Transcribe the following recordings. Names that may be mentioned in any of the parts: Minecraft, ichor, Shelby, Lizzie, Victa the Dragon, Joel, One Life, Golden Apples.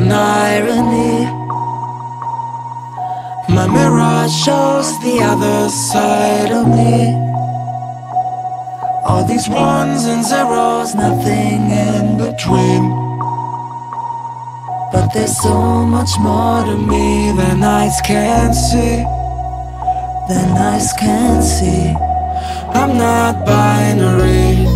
an irony. My mirror shows the other side of me. All these ones and zeros, nothing in between. But there's so much more to me than eyes can see, than eyes can see. I'm not binary.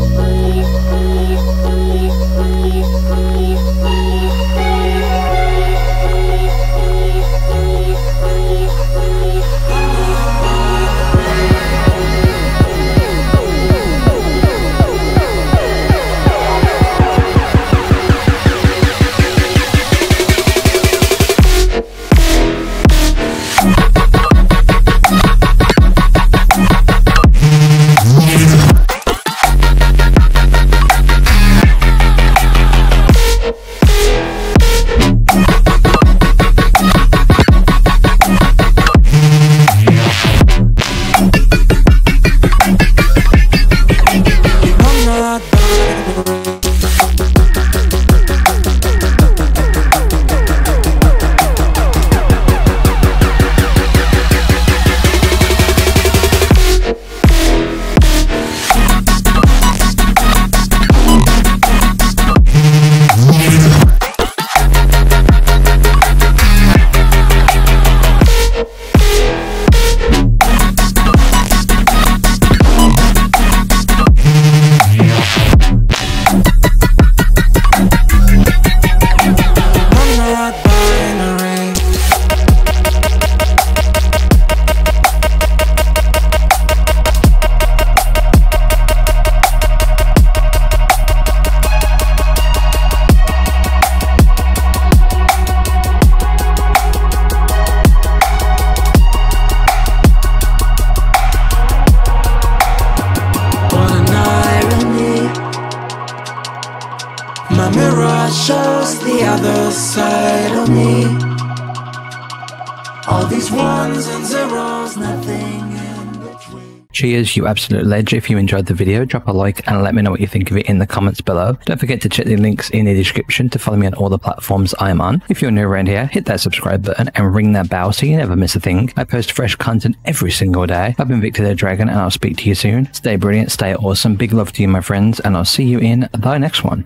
My mirror shows the other side of me. All these ones and zeros, nothing in between. Cheers, you absolute ledge. If you enjoyed the video, drop a like and let me know what you think of it in the comments below. Don't forget to check the links in the description to follow me on all the platforms I'm on. If you're new around here, hit that subscribe button and ring that bell so you never miss a thing. I post fresh content every single day. I've been Victa the Dragon and I'll speak to you soon. Stay brilliant, stay awesome. Big love to you, my friends, and I'll see you in the next one.